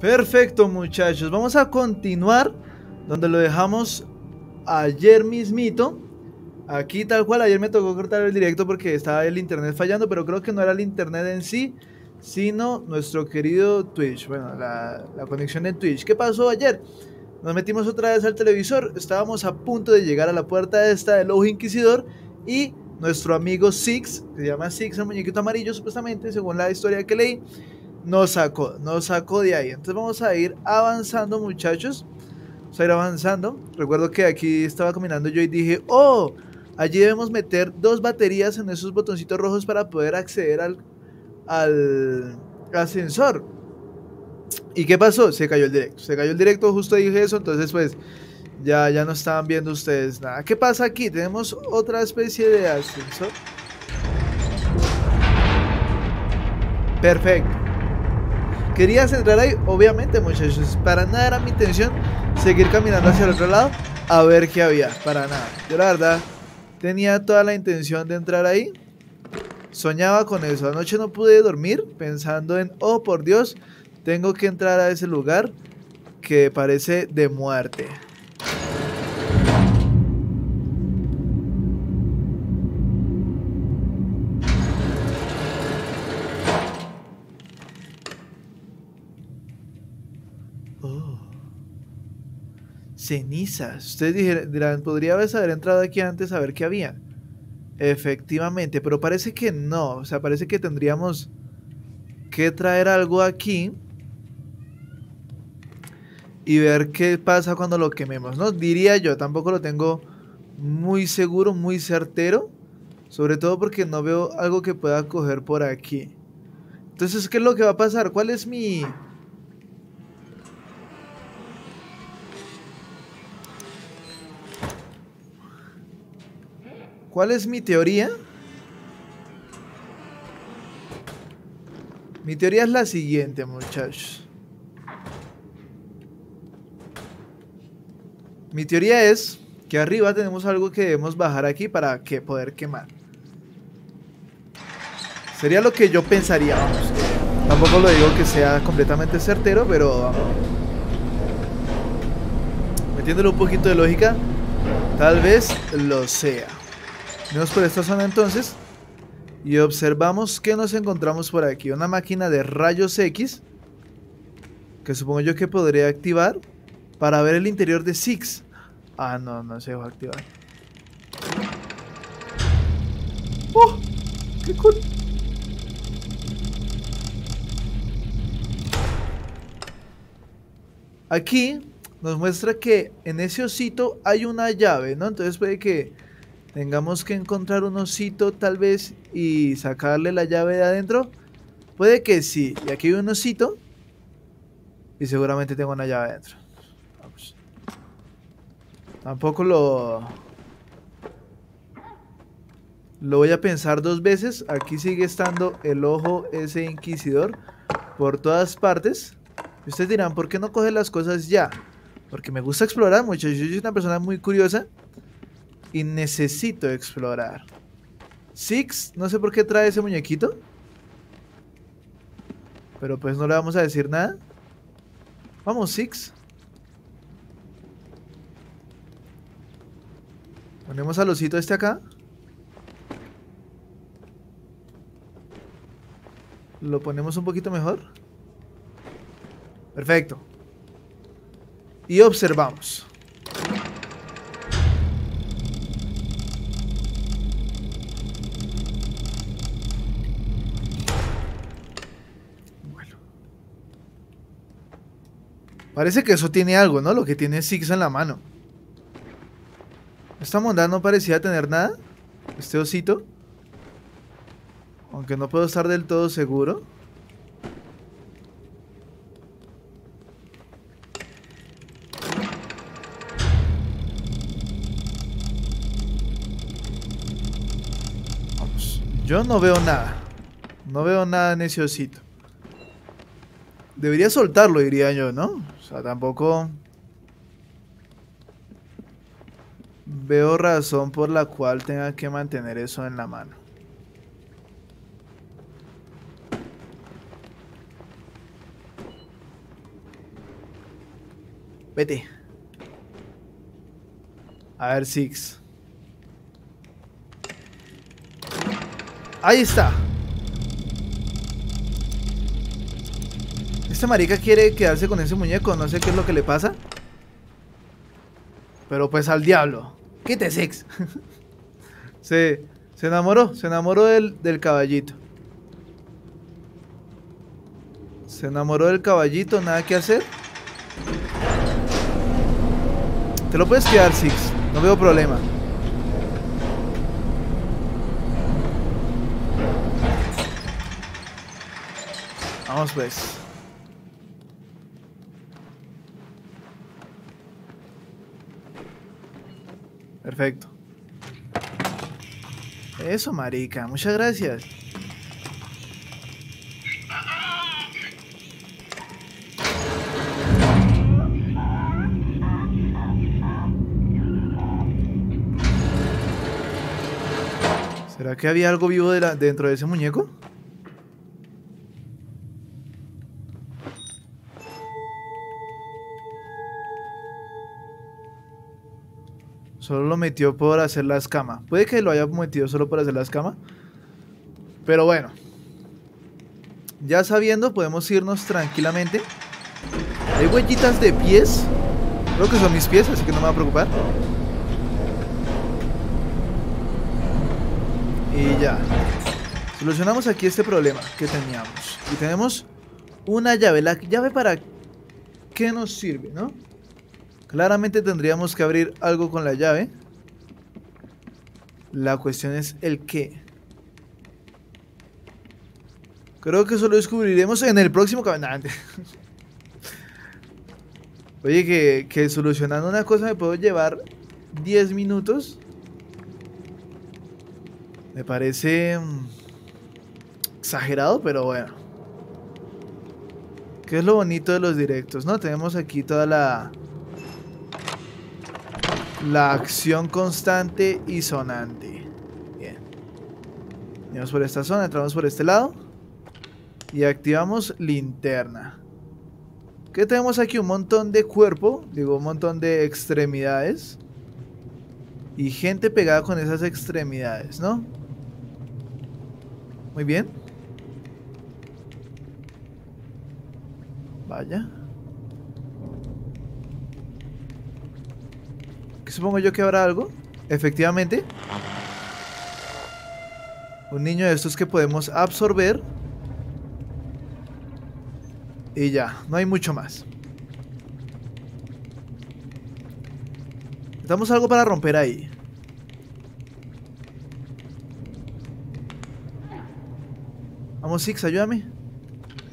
Perfecto, muchachos, vamos a continuar donde lo dejamos ayer mismito. Aquí tal cual, ayer me tocó cortar el directo porque estaba el internet fallando, pero creo que no era el internet en sí, sino nuestro querido Twitch. Bueno, la conexión en Twitch. ¿Qué pasó ayer? Nos metimos otra vez al televisor, estábamos a punto de llegar a la puerta esta del Ojo Inquisidor y nuestro amigo Six, que se llama Six, el muñequito amarillo supuestamente, según la historia que leí, nos sacó de ahí. Entonces vamos a ir avanzando, muchachos, vamos a ir avanzando. Recuerdo que aquí estaba caminando yo y dije, oh, allí debemos meter dos baterías en esos botoncitos rojos para poder acceder al ascensor. ¿Y qué pasó? Se cayó el directo, justo dije eso, entonces pues ya no estaban viendo ustedes nada. ¿Qué pasa aquí? Tenemos otra especie de ascensor. Perfecto. ¿Querías entrar ahí? Obviamente, muchachos, para nada era mi intención seguir caminando hacia el otro lado a ver qué había, para nada. Yo la verdad tenía toda la intención de entrar ahí, soñaba con eso. Anoche no pude dormir pensando en, oh por Dios, tengo que entrar a ese lugar que parece de muerte. Cenizas. Ustedes dirán, podría haber entrado aquí antes a ver qué había. Efectivamente, pero parece que no. O sea, parece que tendríamos que traer algo aquí y ver qué pasa cuando lo quememos, ¿no? Diría yo, tampoco lo tengo muy seguro, muy certero. Sobre todo porque no veo algo que pueda coger por aquí. Entonces, ¿qué es lo que va a pasar? ¿Cuál es mi...? ¿Cuál es mi teoría? Mi teoría es la siguiente, muchachos. Mi teoría es que arriba tenemos algo que debemos bajar aquí para que poder quemar. Sería lo que yo pensaría, vamos. Tampoco lo digo que sea completamente certero, pero vamos. Metiéndole un poquito de lógica, tal vez lo sea. Venimos por esta zona entonces y observamos que nos encontramos por aquí. Una máquina de rayos X que supongo yo que podría activar para ver el interior de Six. Ah, no, no se dejó activar. ¡Oh! ¡Qué cool! Aquí nos muestra que en ese osito hay una llave, ¿no? Entonces puede que tengamos que encontrar un osito tal vez y sacarle la llave de adentro. Puede que sí. Y aquí hay un osito y seguramente tengo una llave adentro. Vamos. Tampoco lo voy a pensar dos veces. Aquí sigue estando el ojo ese inquisidor por todas partes. Y ustedes dirán, ¿por qué no coge las cosas ya? Porque me gusta explorar mucho. Yo soy una persona muy curiosa y necesito explorar. Six, no sé por qué trae ese muñequito, pero pues no le vamos a decir nada. Vamos, Six. Ponemos al osito este acá. Lo ponemos un poquito mejor. Perfecto. Y observamos. Parece que eso tiene algo, ¿no? Lo que tiene Six en la mano. Esta monda no parecía tener nada. Este osito. Aunque no puedo estar del todo seguro. Vamos. Yo no veo nada. No veo nada en ese osito. Debería soltarlo, diría yo, ¿no? O sea, tampoco veo razón por la cual tenga que mantener eso en la mano. Vete. A ver, Six. Ahí está. Este marica quiere quedarse con ese muñeco. No sé qué es lo que le pasa. Pero pues al diablo. Quite Six. Se enamoró. Se enamoró del caballito. Se enamoró del caballito. Nada que hacer. Te lo puedes quedar, Six. No veo problema. Vamos pues. Perfecto. Eso, marica. Muchas gracias. ¿Será que había algo vivo dentro de ese muñeco? Solo lo metió por hacer la escama. Puede que lo haya metido solo por hacer la escama. Pero bueno. Ya sabiendo, podemos irnos tranquilamente. Hay huellitas de pies. Creo que son mis pies, así que no me va a preocupar. Y ya. Solucionamos aquí este problema que teníamos. Y tenemos una llave. La llave para... ¿Qué nos sirve, no? Claramente tendríamos que abrir algo con la llave. La cuestión es el qué. Creo que eso lo descubriremos en el próximo capítulo. Oye, que solucionando una cosa me puedo llevar 10 minutos. Me parece exagerado, pero bueno. ¿Qué es lo bonito de los directos, no? Tenemos aquí toda la acción constante y sonante. Bien. Venimos por esta zona, entramos por este lado. Y activamos linterna. ¿Qué tenemos aquí? Un montón de cuerpo. Digo, un montón de extremidades. Y gente pegada con esas extremidades, ¿no? Muy bien. Vaya. Supongo yo que habrá algo. Efectivamente. Un niño de estos que podemos absorber. Y ya. No hay mucho más. Necesitamos algo para romper ahí. Vamos, Six, ayúdame.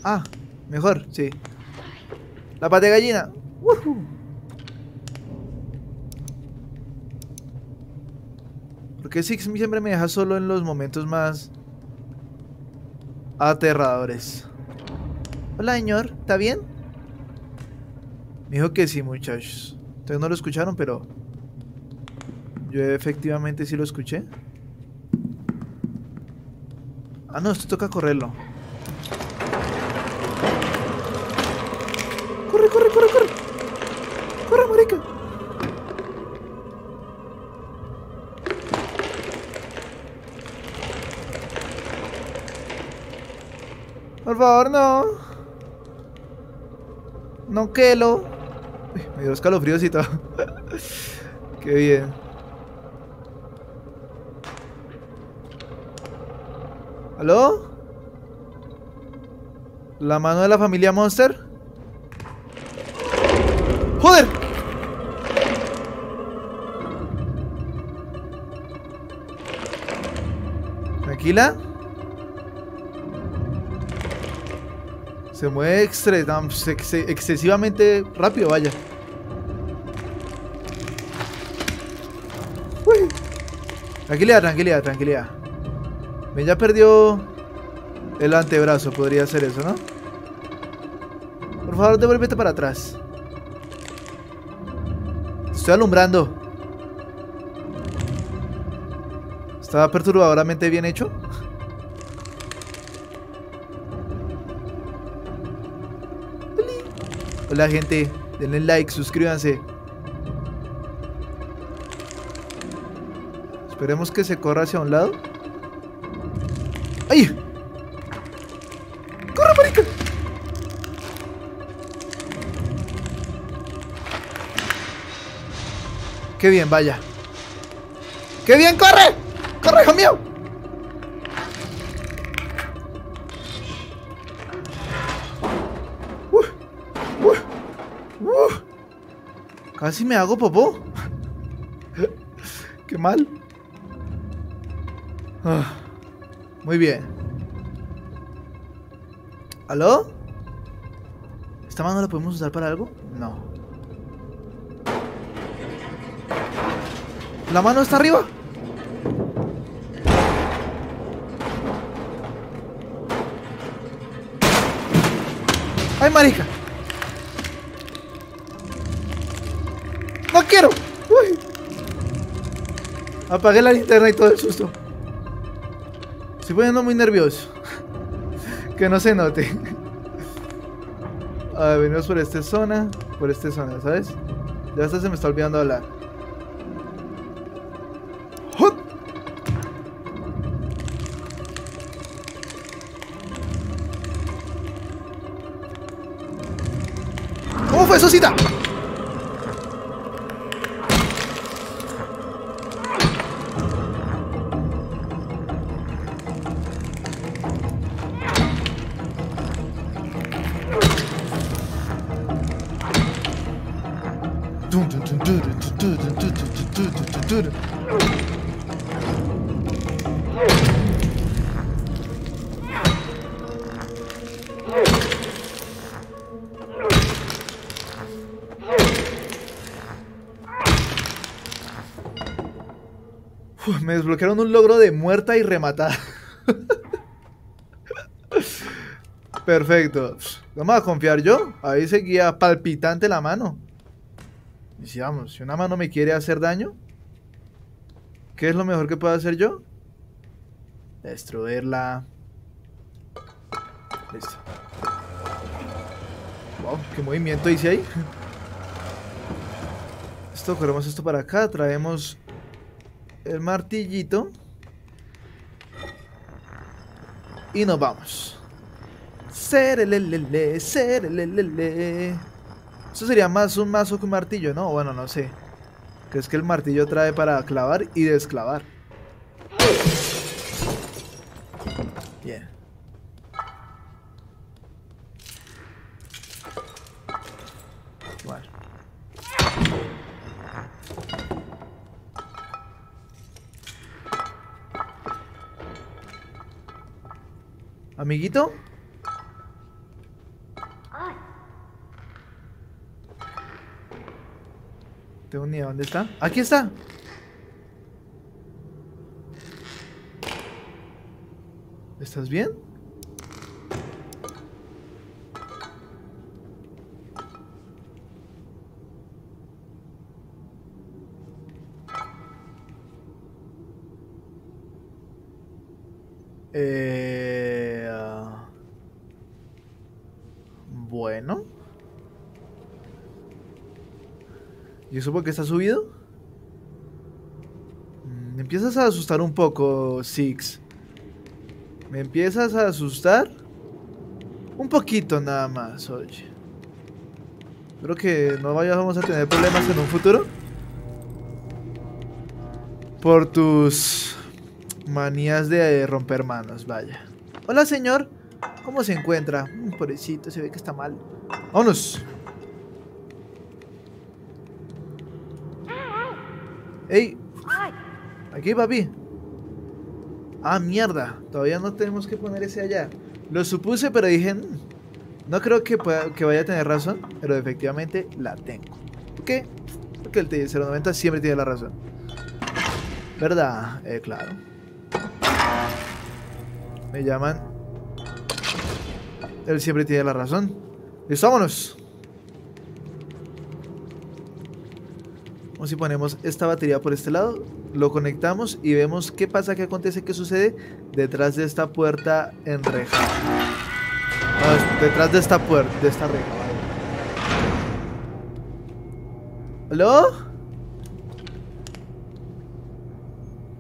Ah, mejor, sí. La pata de gallina. ¡Woohoo! Que Six siempre me deja solo en los momentos más aterradores. Hola, señor, ¿está bien? Me dijo que sí, muchachos. Ustedes no lo escucharon, pero yo efectivamente sí lo escuché. Ah, no, esto toca correrlo. ¡Corre, corre, corre, corre! ¡Corre, marica! Por favor, no. No quelo. Uy, me dio escalofríos y todo. Qué bien. ¿Aló? ¿La mano de la familia Monster? ¡Joder! Tranquila. Se mueve excesivamente rápido, vaya. Uy. Tranquilidad, tranquilidad, tranquilidad. Me ya perdió el antebrazo, podría ser eso, ¿no? Por favor, devuélvete para atrás. Te estoy alumbrando. Estaba perturbadoramente bien hecho. Hola, gente. denle like, suscríbanse. Esperemos que se corra hacia un lado. ¡Ay! ¡Corre, marica! ¡Qué bien, vaya! ¡Qué bien, corre! ¡Corre, hijo mío! Casi me hago popó. ¡Qué mal! Ah, muy bien. ¿Aló? ¿Esta mano la podemos usar para algo? No. ¿La mano está arriba? ¡Ay, marica! ¡No quiero! ¡Uy! Apagué la linterna y todo el susto. Estoy poniendo muy nervioso. Que no se note. A ver, venimos por esta zona. Por esta zona, ¿sabes? Ya hasta se me está olvidando hablar. ¡Hop! ¿Cómo fue, Sosita? Uf, me desbloquearon un logro de muerta y rematada. Perfecto. Vamos a confiar yo. Ahí seguía palpitante la mano. Y si vamos, si una mano me quiere hacer daño, ¿qué es lo mejor que puedo hacer yo? Destruirla. Listo. Wow, qué movimiento hice ahí. Esto, corremos esto para acá. Traemos el martillito. Y nos vamos. Serelelele, serelelele. Esto sería más un mazo que un martillo, ¿no? Bueno, no sé. Que es que el martillo trae para clavar y desclavar. Bien. Bueno. Amiguito. Tengo ni idea dónde está. ¡Aquí está! ¿Estás bien? Bueno. ¿Y eso porque está subido? Me empiezas a asustar un poco, Six. Me empiezas a asustar un poquito nada más, oye. Creo que no vamos a tener problemas en un futuro por tus manías de romper manos, vaya. Hola, señor. ¿Cómo se encuentra? Pobrecito, se ve que está mal. ¡Vámonos! ¡Ey! Aquí, papi. Ah, mierda. Todavía no tenemos que poner ese allá. Lo supuse, pero dije no creo que vaya a tener razón. Pero efectivamente la tengo. ¿Por qué? Porque el T-090 siempre tiene la razón, ¿verdad? Claro. Me llaman. Él siempre tiene la razón. ¡Listo, vámonos! Si ponemos esta batería por este lado, lo conectamos y vemos qué pasa, qué acontece, qué sucede detrás de esta puerta enrejada. Detrás de esta puerta, de esta reja. ¿Aló?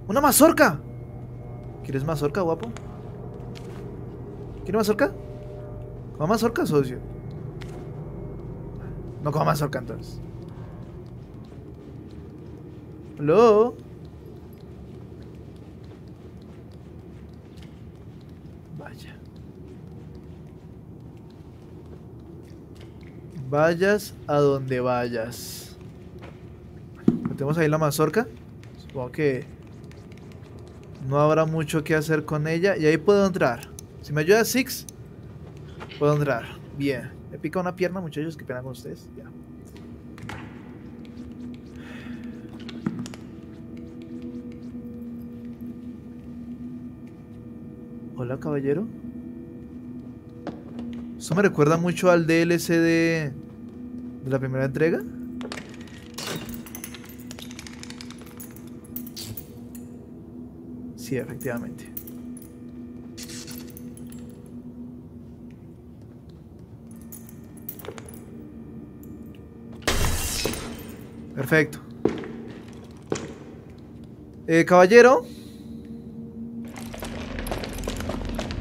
¡Una mazorca! ¿Quieres mazorca, guapo? ¿Quieres mazorca? ¿Coma mazorca, socio? No coma mazorca, entonces. ¿Aló? Vaya. Vayas a donde vayas. Metemos ahí la mazorca. Supongo que no habrá mucho que hacer con ella. Y ahí puedo entrar. Si me ayuda Six, puedo entrar. Bien. Me pica una pierna, muchachos. Qué pena con ustedes. Ya. Hola, caballero. Esto me recuerda mucho al DLC de la primera entrega. Sí, efectivamente. Perfecto. Caballero.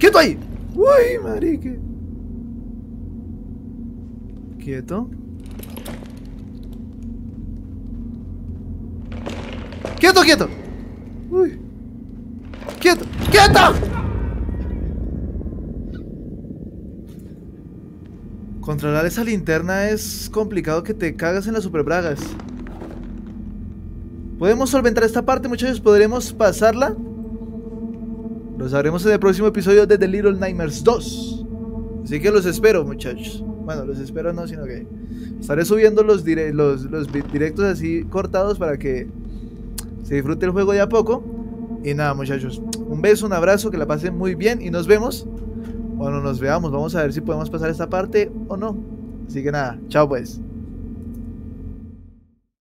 ¡Quieto ahí! ¡Uy, marique! Quieto. ¡Quieto, quieto! ¡Uy! ¡Quieto! ¡Quieto! Controlar esa linterna es complicado, que te cagas en las superbragas. Podemos solventar esta parte, muchachos. Podremos pasarla. Lo sabremos en el próximo episodio de The Little Nightmares 2. Así que los espero, muchachos. Bueno, los espero no, sino que estaré subiendo los directos así cortados para que se disfrute el juego de a poco. Y nada, muchachos, un beso, un abrazo, que la pasen muy bien y nos vemos. Bueno, nos veamos, vamos a ver si podemos pasar esta parte o no. Así que nada, chao pues.